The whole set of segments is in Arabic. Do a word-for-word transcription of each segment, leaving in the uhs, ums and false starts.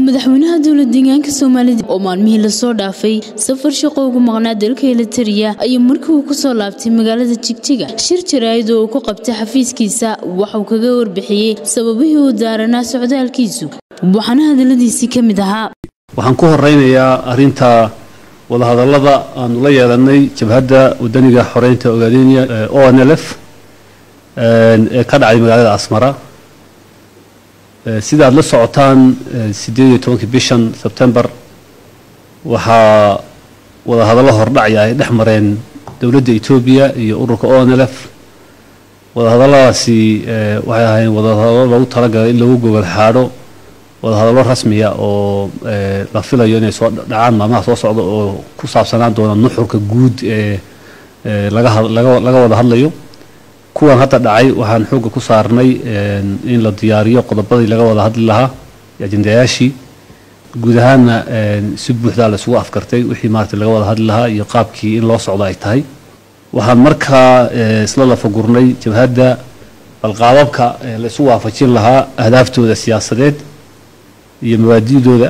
madaxweynaha dawladda deegaanka Soomaaliya oo maalmihii la soo dhaafay safar shaqo ugu maqnaa dalka Eritrea ay markii uu ku soo laabtay magaalada Jigjiga shir jaraa'id oo ku qabtay xafiiskiisa waxa uu kaga warbixiyay sababihii uu daaranaa socdaalkiisu waxaana hadaladiisii kamid ahaa waxaan ku horeynayaa arinta wada hadallada aanu la yeelanay jabhadda wadaniga xoreynta Ogaadeniya O N L F ee ka dhacay magaalada Asmara سيدنا الله سعطان سيدنا توكي بيشان سبتمبر وها وهذا الله الرعي نحمرين دولة إثيوبيا يورك أونلف وهذا الله سي وها وهذا الله ترجع إلا وجوه الحارو وهذا الله رسمية أو لفلا يعني سواء عام ما ما صار كوسع سنوات ولا نحرك جود لقى لقى لقى وهذا الله يوم kuwan hadda dhacay waxaan xog ku saarnay in la diyaariyo qodobadii laga wada hadli lahaa ajendayaashii guud ahaan si buuxda la soo afkartay wixii maartii laga wada hadli lahaa iyo qaabkii in loo socdo ay tahay waxaan markaa isla la fagurnay jabhadda bal qaababka la soo waafajin lahaa ahdaafooda siyaasadeed iyo mabaadiidooda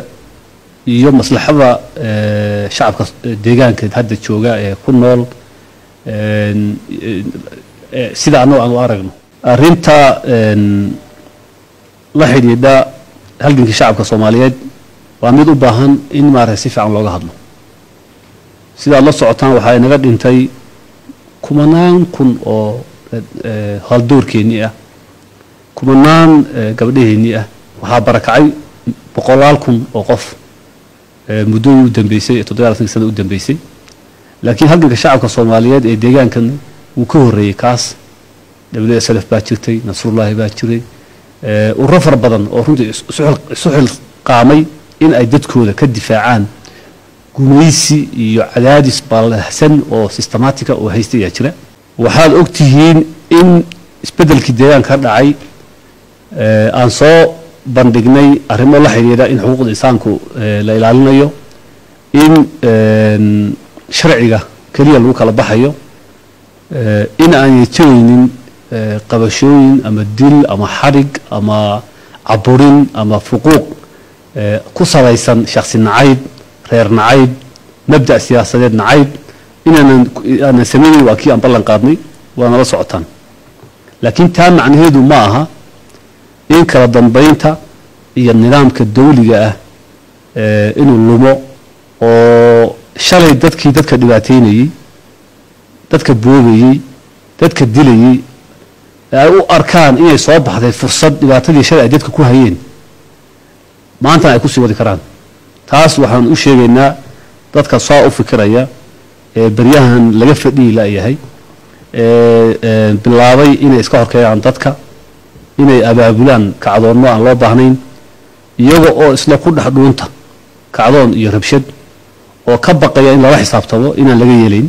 iyo maslaxada shacabka deegaanka hadda jooga ee ku nool sida aanu aanu aragno arinta een la xidhiidha halganka shacabka Soomaaliyeed waa mid u baahan in maarey si fiican looga hadlo sida la socotaan waxa ay naga dhintay kumanaan kun oo hal doorkeeni ah kumanaan gabdhaheeni ah waxa barakacay boqolaal kun oo qof muddo u dambeysay toddobaatan sano u dambeysay laakiin halganka shacabka Soomaaliyeed ee deegaankan وكوري كاس دبليو اس الف باجرتي نصر الله باجري أه والرفر بدن او رودي سحل سحل قامي ان اي ددكودا كدفاعان قوميسي يو عدادس بالحسن او سيستماتيكا او هيستي يا جرا وحال اوغتيين ان اسبدل كديان كا دحاي أه ان سو بندغني اريمو لا خيريدا ان حقوقد انسانكو لا الالينيو ان شرعيغا كليا لو كلا بخايو إن أنا تين قبشين أما دل أما حرق أما عبورين أما فقوق قصة ليسن شخص نعيد غير نعيد نبدأ سياسة نعيد إن أنا أنا سميني وأكيد أن بلن قادني وأنا لا سعطان لكن تام عن هيدو معها إن كردن بينتها هي النظام كالدولي إنه اللمو وشرع دتك دتك دواتيني dadka boobay dadka dilay ay u arkaan inay soo baxday fursad dhibaatadii sharci dadka ku hayeen maanta ay ku sii wadi karaan taas waxaan u sheegaynaa dadka soo u fikiraya ee baryahan laga fadhiyi la yahay ee bilaabay inay iska horkeeyaan dadka inay abaabulaan kacdoon aan loo baahnayn iyaga oo isla ku dhex dhuunta kacdoon iyo rabshad oo ka baqaya in la xisaabtamo inaan laga yeelayn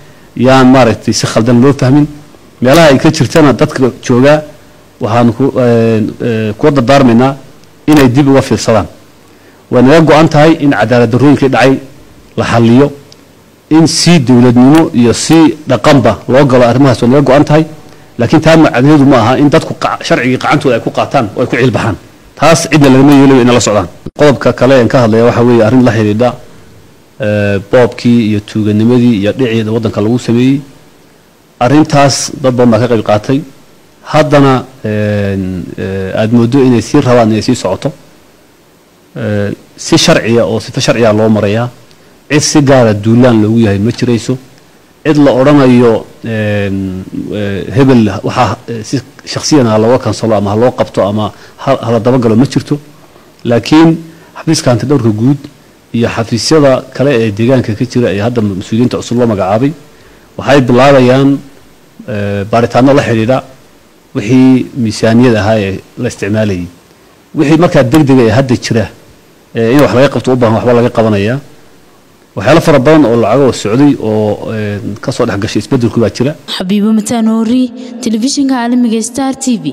يا مارتي سخل دم لو فهمين ملا يكثر تنا دتك جوجا وهان كود الدار منا إن يديب وفي السلام ونرجو أنت هاي إن عدالة درون كدعي لحليو إن سي دولة نمو يسي لقمبة وقلا أرماس ونرجو أنت هاي لكن تام عديد معها إن دتك شرعي قعنت ويكو قاتان ويكو علبحان تاس عدنا لما يلوي إن الله سعدان قلب ككلاين كهلا يا وحوي أرن لحيل دا بابكي يتوجنمدي يدعي الوطن كالوسمي أرنتاس ضد ما كان قاتي هذانا الموضوع إن يصير هو إن يصير صعطة سي شرعية أو سي شرعية الله مريا السجارة دولان لو يهاي مشريسو إدلا أرنا يو هبل وح شخصيا على واقع صلاة ما هلا قبته أما هلا دبقة مشرته لكن حفيز كانت دور جود يا حفيز هذا كلا ديجان ككتير هذا مسؤولين تأصل الله مجعابي وهاي بالعريان بارتانا الله حريرة وحي ميزانية هاي الاستعمالية وحي ما كان دق دق هاد الشراء إنه وحلا يقبضوا بهم وحلا يقبضنا إياه وحلف ربنا والعرب السعودي وكسر حق شيء يتبدل كل شيء. حبيبة متانوري تلفزيون عالمي ستار تي في.